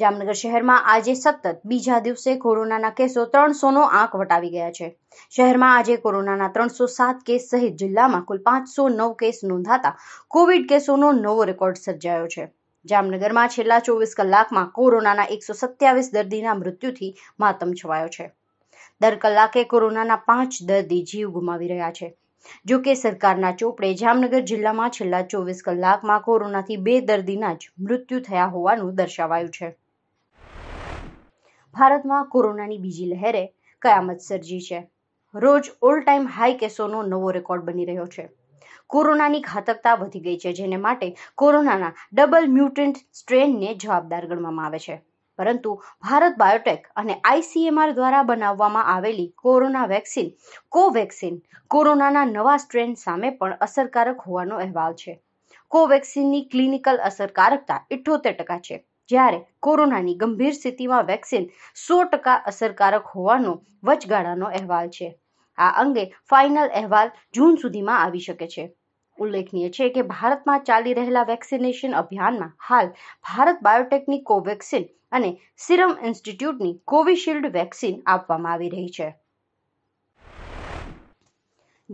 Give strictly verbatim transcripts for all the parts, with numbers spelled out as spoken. जामनगर शहर में आज सतत बीजा दिवसे कोरोनाना केसों त्रणसो नो आंक वटावी गया है। शहर में आज कोरोनाना त्रणसो सात केस सहित जिल्ला में कुल पांच सौ नौ केस नोंधाता कोविड केसोंनो नवो रेकॉर्ड सर्जायो है। जामनगर में छेल्ला चौबीस कलाक में कोरोनाना एक सौ सत्तावीस दर्दीना मृत्युथी मातम छवायो है। दर कलाके कोरोनाना पांच दर्दी जीव गुमावी रह्या है। जो के सरकारना चोपड़े जामनगर जिल्ला में छेल्ला चौबीस कलाक में कोरोनाथी बे दर्दीना ज मृत्यु थया होवानुं दर्शावायुं छे। भारत में कोरोनानी बीजी लहरे कयामत सर्जी है। रोज ऑल टाइम हाई केसोंनो नवो रेकॉर्ड बनी रह्यो छे। कोरोनानी घातकता वधी गई है, जेने माटे कोरोनाना डबल म्यूटेंट स्ट्रेन ने जवाबदार गणवामां आवे छे। परंतु भारत बायोटेक अने आईसीएमआर द्वारा बनाववामां आवेली कोरोना वेक्सिन कोवेक्सिन कोरोनाना नवा स्ट्रेन सामे पण असरकारक होવાનો अहेवाल छे। कोवेक्सिननी क्लिनिकल असरकारकता अठ्ठोतेर टका छे, ज्यारे कोरोनानी गंभीर स्थितिमां वेक्सिन सौ टका असरकारक होવાનો વચગાળાનો અહેવાલ છે। આ અંગે ફાઇનલ અહેવાલ જૂન સુધીમાં આવી શકે છે। उल्लेखनीय है कि भारत में चाली रहेला वेक्सिनेशन अभियान में हाल भारत बायोटेकनी कोवेक्सिन अने सीरम इंस्टीट्यूटनी कोविशिल्ड वेक्सिन आपवामां आवी रही है।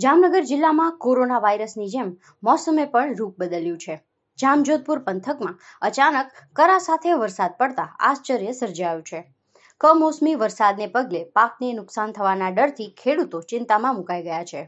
जामनगर जिल्ला में कोरोना वायरसनी जेम मौसमे पण रूप बदल्युं छे। जामजोधपुर पंथक में अचानक करा साथे वरसाद पड़ता आश्चर्य सर्जायुं छे। कमोसमी वरसाद ने पगले पाकने नुकसान थवाना डरथी खेडूतो चिंता में मुकाई गया है।